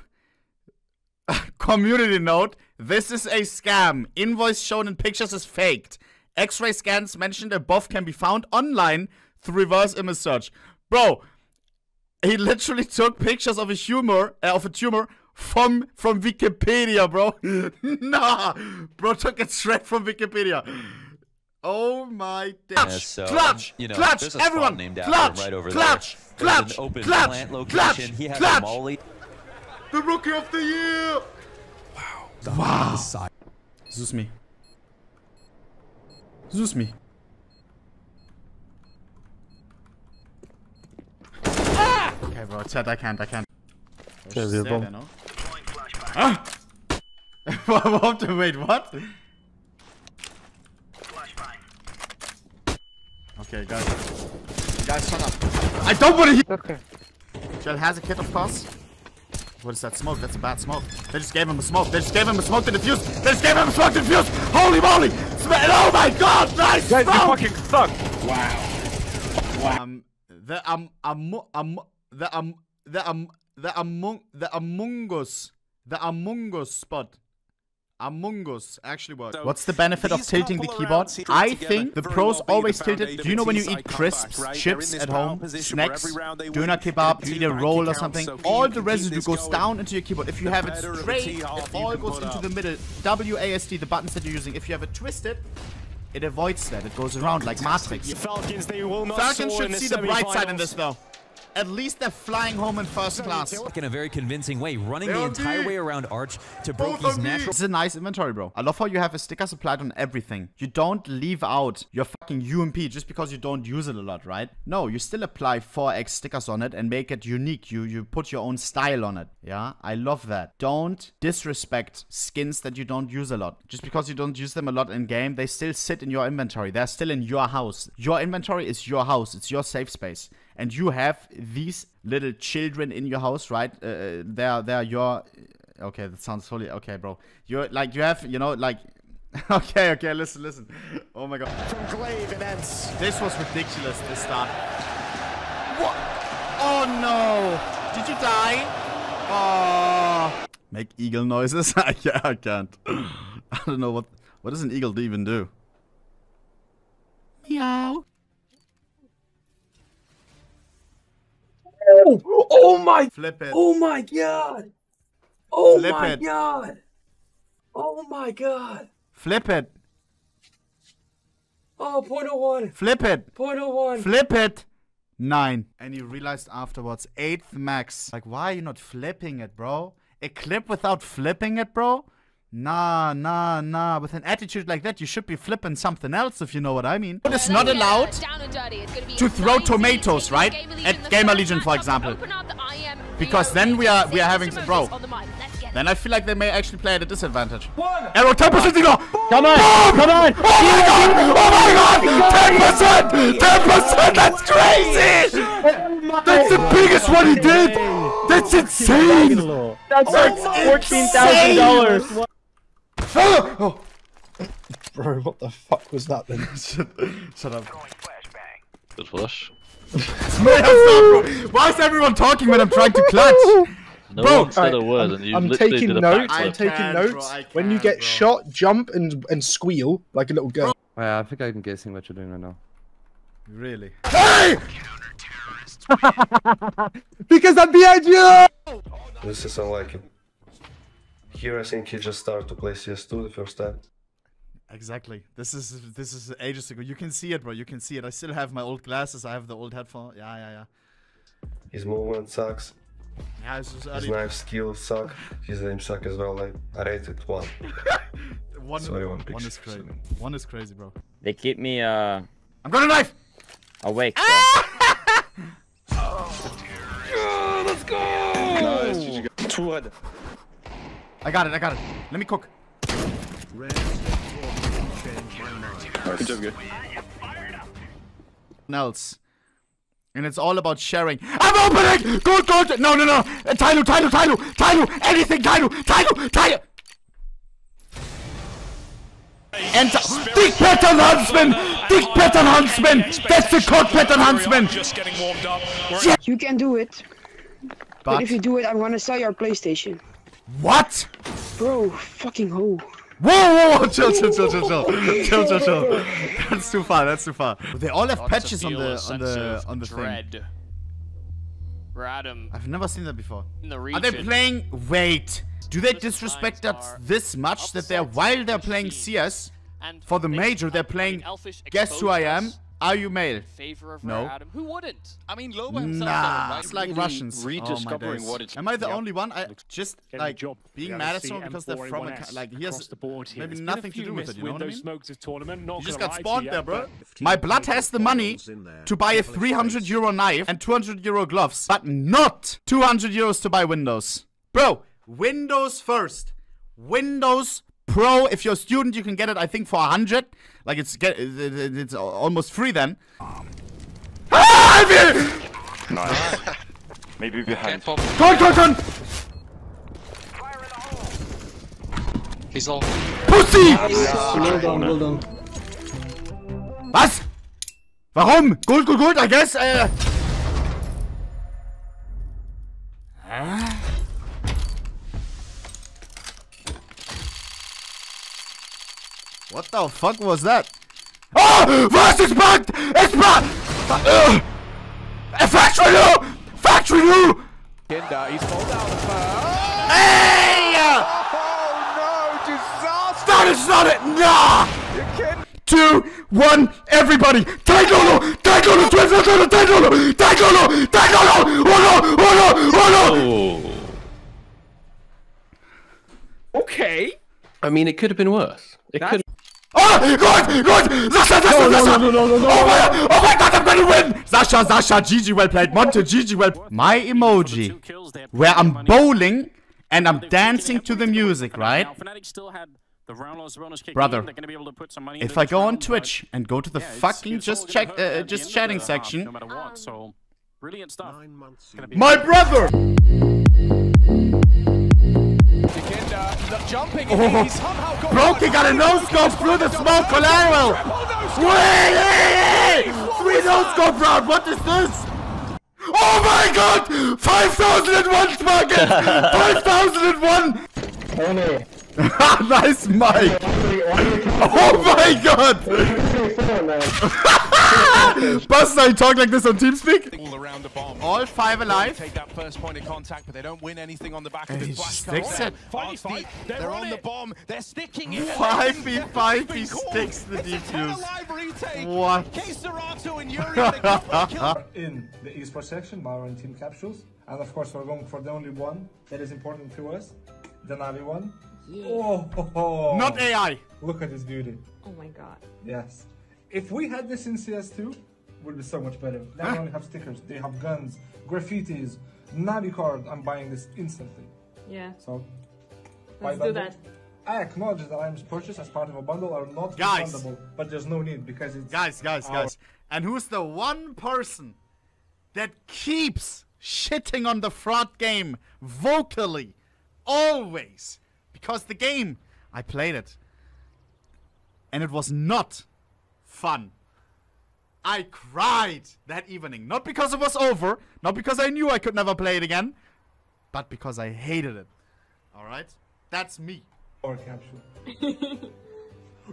Community note, this is a scam. Invoice shown in pictures is faked. X-ray scans mentioned above can be found online through reverse image search. Bro, he literally took pictures of a tumor from Wikipedia, bro. Nah, bro took it straight from Wikipedia. Oh my dash! Yeah, so, clutch! Everyone, clutch! Molly. The Rookie of the Year! Wow! Zeus me. Ah! Okay, bro, it's sad. I can't. No? Ah! Wait, what? Okay, guys, shut up. I don't want to hear. Okay. Jell has a kit, of course. What is that smoke? That's a bad smoke. They just gave him a smoke. They just gave him a smoke to defuse. Holy moly! Oh my god! Nice smoke! Guys, you fucking suck! Wow. The Among Us actually works. So what's the benefit of tilting the keyboard? I think the pros always tilt it. Do you know when you eat crisps, chips at home, snacks, doner kebab, you eat a roll or something? All the residue goes down into your keyboard. If you have it straight, it all goes into the middle. WASD, the buttons that you're using. If you have it twisted, it avoids that. It goes around like Matrix. Falcons should see the bright side in this though. At least they're flying home in first class. In a very convincing way, running the entire way around Arch to Brokey's natural. It's a nice inventory, bro. I love how you have a sticker supplied on everything. You don't leave out your fucking UMP just because you don't use it a lot, right? No, you still apply 4x stickers on it and make it unique. You put your own style on it. Yeah, I love that. Don't disrespect skins that you don't use a lot. Just because you don't use them a lot in game, they still sit in your inventory. They're still in your house. Your inventory is your house. It's your safe space. And you have these little children in your house, right? They're your... Okay, that sounds totally... Okay, bro. You're like, you have, you know, like... Okay, okay, listen, listen. Oh my god. From Glaive and Ents. This was ridiculous, this start. What? Oh no! Did you die? Oh. Make eagle noises? Yeah, I can't. I don't know what does an eagle even do? Meow. Oh, oh my! Flip it! Oh my god! Oh Flip my it. God! Oh my god! Flip it! Oh, 0.01! Flip it! 0.01! Flip it! 9. And you realized afterwards, 8th max. Like, why are you not flipping it, bro? A clip without flipping it, bro? Nah, nah, nah. With an attitude like that, you should be flipping something else, if you know what I mean. But it's not allowed to throw tomatoes, right? At Gamer Legion, for example. Because then we are having... Bro. Then I feel like they may actually play at a disadvantage. Arrow, 10% to go! Come on! Come on! Oh my god! Oh my god! 10%! 10%! That's crazy! That's the biggest one he did! That's insane! That's $14,000! Oh. Bro, what the fuck was that then? Shut up. Good flush. Why is everyone talking when I'm trying to clutch? No, bro, said a word and you I'm taking notes. When you get shot, jump and squeal like a little girl. Oh, yeah, I think I'm guessing what you're doing right now. Really? Hey! Because I'm behind you! This is unlike him. Here I think he just started to play CS2 the first time. Exactly. This is ages ago. You can see it, bro. You can see it. I still have my old glasses. I have the old headphone. Yeah, yeah, yeah. His movement sucks. Yeah, his knife skill suck. His aim suck as well. Like, I rated 1. one is crazy. One is crazy, bro. They keep me. I'm gonna knife. Awake. Ah! Oh, yeah, let's go. Nice. Two head. I got it. I got it. Let me cook. Good job, good. Nels. And it's all about sharing. I'm opening! Good, good! No, no, no! Tyloo! Anything, Tyloo! And Dick Pattern Huntsman! Dick Pattern Huntsman! That's the code Pattern Huntsman! Yeah. You can do it. But if you do it, I'm gonna sell your PlayStation. What? Bro, fucking hoe. Whoa, whoa, whoa, chill. That's too far, that's too far. They all have patches on the thing. I've never seen that before. Are they playing, wait, do they disrespect us this much that they're, while they're playing CS, for the major, they're playing, guess who I am? Are you male? No. Who wouldn't? I mean, Loba himself. Nah, it's like Russians. Rediscovering what it's. Am I the only one? I just like being mad at someone because they're from a, like he has maybe nothing to do with it. You know what I mean? You just got spawned there, bro. My blood has the money to buy a 300 euro knife and 200 euro gloves, but not 200 euros to buy Windows. Bro, Windows first. Windows Pro. If you're a student, you can get it. I think for 100. Like it's almost free then. Ah, I'm nice. Maybe behind. Turn. Fire in the hole. He's all. Pussy. Well done, well done. Was? Warum? Good. I guess. Huh? What the fuck was that? Oh! Was it's bugged! It's bugged! Factory new! Factory new! He's pulled down the fire. Hey! Oh no! Disaster! That is not it! Nah! You kidding? 2 one, everybody. Titan Hollow! Titan Hollow! Titan Hollow! Titan Hollow! Titan Hollow! Titan Hollow! Hollow! Hollow! Hollow! Okay. I mean, it could have been worse. It could. Oh God! God! Sasha! Sasha! Sasha! No! Oh my God! I'm gonna win! Sasha! Sasha! GG, well played. Monte, GG, well played. My emoji, where I'm bowling and I'm dancing to the music, right? Brother, if I go on Twitch and go to the fucking just chatting section, brilliant stuff. My brother. Jumping, oh. Brokey got a no-scope through the smoke collateral! Wait! Three no-scope round, what is this? Oh my God! 5,001 target! 5,001! Nice mic! Oh my God! Buster, you talk like this on TeamSpeak? All five alive. Take that first point of contact, but they don't win anything on the back of the flash. They're on the bomb. They're sticking it. 5v5, he sticks the defuse. What? In the esports section, by our own team capsules, and of course we're going for the only one that is important to us, the Navi one. Oh, not AI. Look at this beauty. Oh my God. Yes. If we had this in CS2. Would be so much better. They only have stickers, they have guns, graffitis, Navi card. I'm buying this instantly. Yeah. So, let's do that. I acknowledge that items purchased as part of a bundle are not refundable, but there's no need because it's. Guys. And who's the one person that keeps shitting on the fraud game vocally? Always. Because the game, I played it. And it was not fun. I cried that evening, not because it was over, not because I knew I could never play it again, but because I hated it. Alright? That's me. Or capture.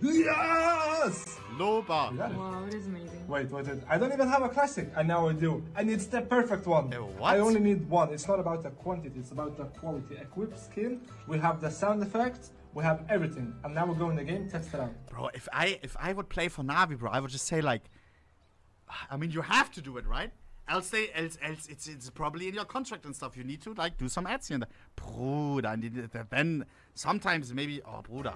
Yes! Loba. Wow, it is amazing. Wait. I don't even have a classic, and now I do. And it's the perfect one. What? I only need one. It's not about the quantity, it's about the quality. Equip skin, we have the sound effects. We have everything. And now we're going in the game, test it out. Bro, if I would play for Navi, bro, I would just say like, I mean, you have to do it, right? Else it's probably in your contract and stuff. You need to like do some ads here and there. Bruder, and then sometimes maybe, oh, Bruder.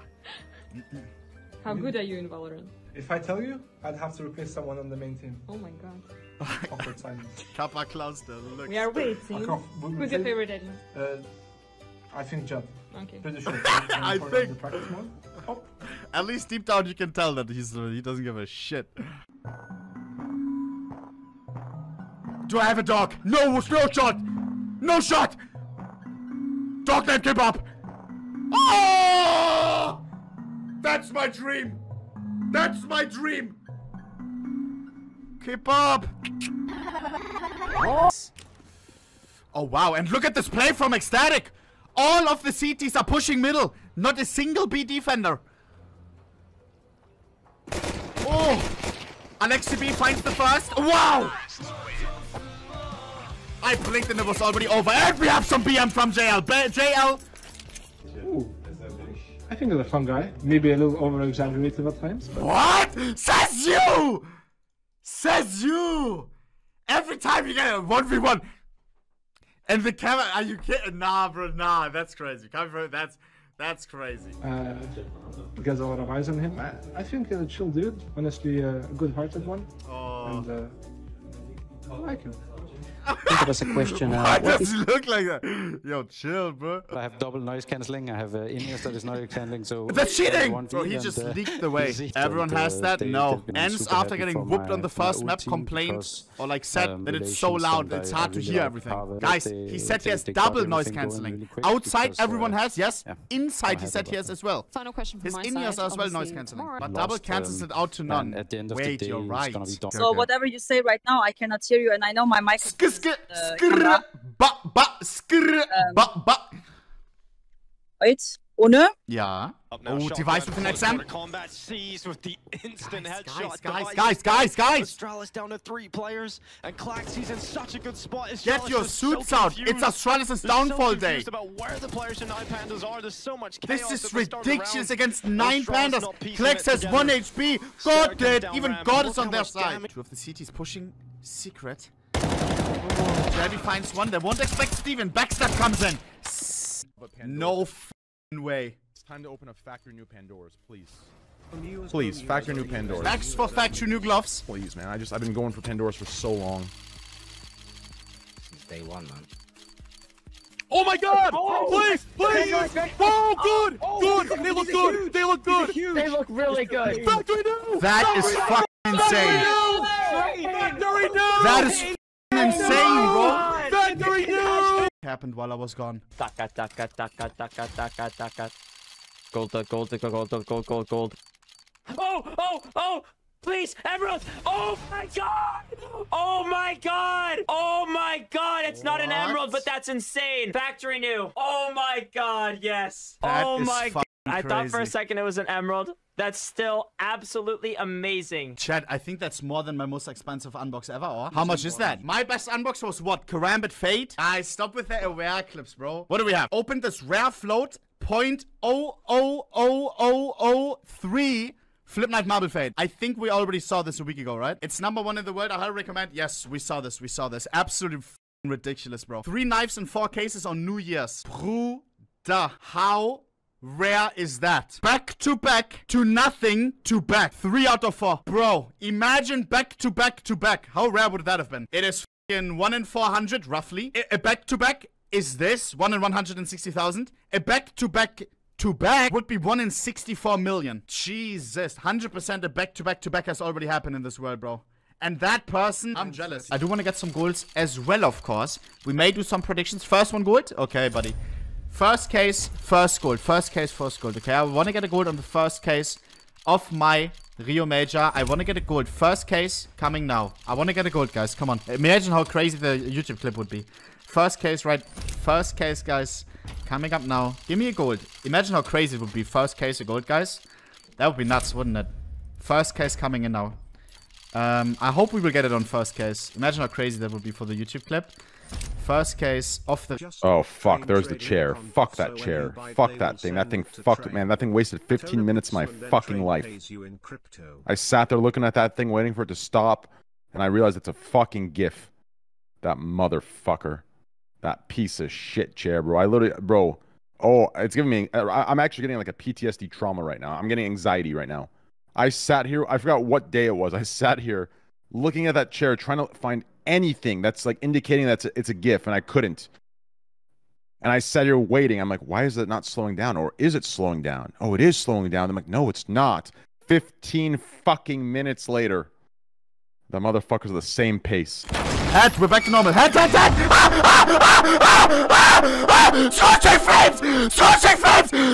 How good are you in Valorant? If I tell you, I'd have to replace someone on the main team. Oh my God. Awkward timing. Kappa Cluster, look. We are waiting. Who's your favorite agent? I think Judd. Okay. Pretty sure. I think. Oh. At least deep down you can tell that he doesn't give a shit. Do I have a dog? No shot! Dog that came up! Oh! That's my dream! Keep up! Oh wow, and look at this play from Ecstatic! All of the CTs are pushing middle, not a single B defender. Oh! Alexi B finds the first. Wow! I blinked and it was already over. And we have some BM from JL. JL! Ooh. I think he's a fun guy. Maybe a little over-exaggerated at times. But... What? Says you! Every time you get a 1v1. And the camera... Are you kidding? Nah, bro. Nah, that's crazy. That's crazy. Gets a lot of eyes on him. I think a chill dude. Honestly, a good-hearted one. Oh. And, I like him. That was a question. Why does he look like that? Yo, chill, bro. I have double noise cancelling. I have in-ears that is noise cancelling. So that's cheating. Bro, he just leaked the way. Everyone has that. No. Ends after getting whooped on the first map complains or like said that it's so loud it's hard to hear everything. Guys, he said he has double noise cancelling. Outside, everyone has yes. Inside, he said he has as well. Final question from my side. His in-ears are as well noise cancelling, but double cancels it out to none. Wait, you're right. So whatever you say right now, I cannot hear you, and I know my mic. Skr ba ba skr ba ba. Wait, ohne? Ja. Oh, Device with an XM. Guys. Astralis down to 3 players, and Klaxi's in such a good spot. Get your suits out. It's Astralis' downfall day. This is ridiculous against 9 pandas. Klax has 1 HP. God dead. Even God is on their side. 2 of the CTs pushing secret. Jeremy finds 1. They won't expect Steven. Backstab comes in. No f***ing way. It's time to open up Factory New Pandoras, please. Please, Factory New Pandoras. Thanks for Factory New Gloves. Please, man. I've been going for Pandoras for so long. Since day 1, man. Oh my God! Oh, please, please! Oh, good! Good! They look good! They look good! They look really good! Factory New! That is fucking insane! Factory New! That is fucking insane, bro! Factory New! Happened while I was gone. Gold. Oh, please, Emerald. Oh my god. It's not an Emerald, but that's insane. Factory New. Oh my god, yes. Oh my god. I thought for a second it was an Emerald. That's still absolutely amazing. Chad, I think that's more than my most expensive unbox ever, or? How much is that? My best unbox was what? Karambit Fate? I stop with the aware clips, bro. What do we have? Open this rare float, 0.00003 Flip Knight Marble Fade. I think we already saw this a week ago, right? It's number 1 in the world. I highly recommend. Yes, we saw this. Absolutely ridiculous, bro. 3 knives and 4 cases on New Year's. Bruda. How rare is that? Back to back to nothing to back. 3 out of 4. Bro, imagine back to back to back. How rare would that have been? It is f***ing 1 in 400, roughly. A back to back is this. 1 in 160,000. A back to back to back would be 1 in 64 million. Jesus. 100% a back to back to back has already happened in this world, bro. And that person, I'm jealous. I do want to get some goals as well, of course. We may do some predictions. First one gold? Okay, buddy. First case, first gold. First case, first gold. Okay, I want to get a gold on the first case of my Rio Major. I want to get a gold. First case coming now. I want to get a gold, guys. Come on. Imagine how crazy the YouTube clip would be. First case, right? First case, guys. Coming up now. Give me a gold. Imagine how crazy it would be. First case, a gold, guys. That would be nuts, wouldn't it? First case coming in now. I hope we will get it on first case. Imagine how crazy that would be for the YouTube clip. First case of the... Oh, fuck. There's the chair. Fuck that chair. Fuck that thing. That thing fucked it, man. That thing wasted 15 minutes of my fucking life. I sat there looking at that thing, waiting for it to stop, and I realized it's a fucking GIF. That motherfucker. That piece of shit chair, bro. I literally... Bro. Oh, it's giving me... I'm actually getting like a PTSD trauma right now. I'm getting anxiety right now. I sat here... I forgot what day it was. I sat here looking at that chair, trying to find anything that's like indicating that it's a GIF, and I couldn't. And I sat here waiting. I'm like, why is it not slowing down? Or is it slowing down? Oh, it is slowing down. I'm like, no, it's not. 15 fucking minutes later, the motherfuckers are the same pace. Head, we're back to normal. Head! Searching frames!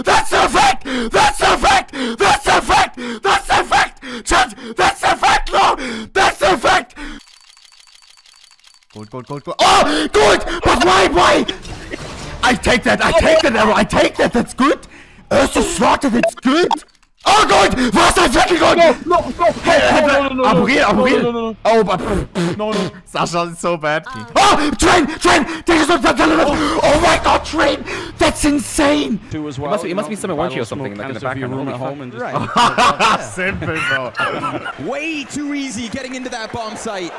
That's the fact! Judge! That's the fact! No! That's the fact! Gold. Oh! Good! But why? I take that arrow. That's good. Ursa slaughtered. It's good. Oh, gold! Was I fucking gold? No. Aburier. Oh, but... No. Sasha is so bad. Oh! Train! Oh my god, train! That's insane! Do as well. It must be someone watching or something. Like in the back of your room at home and just... Simple, bro. Way too easy getting into that bomb site.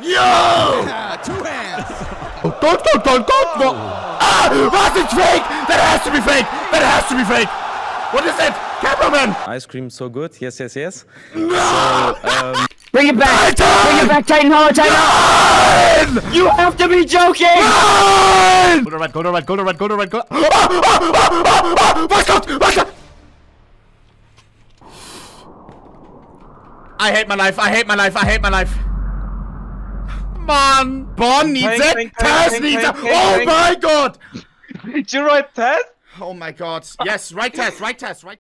Yo! Yeah, 2 hands! Don't! Ah! What is fake? That has to be fake! What is it? Cameraman! Ice cream so good, yes. No! So, Bring it back, Titan Hollow! Nine! You have to be joking! Nine! Go to red. Watch out! I hate my life! Man, Bon needs it. Tess needs it. Oh my god! Did you write Tess? Oh my god. Yes, right Tess.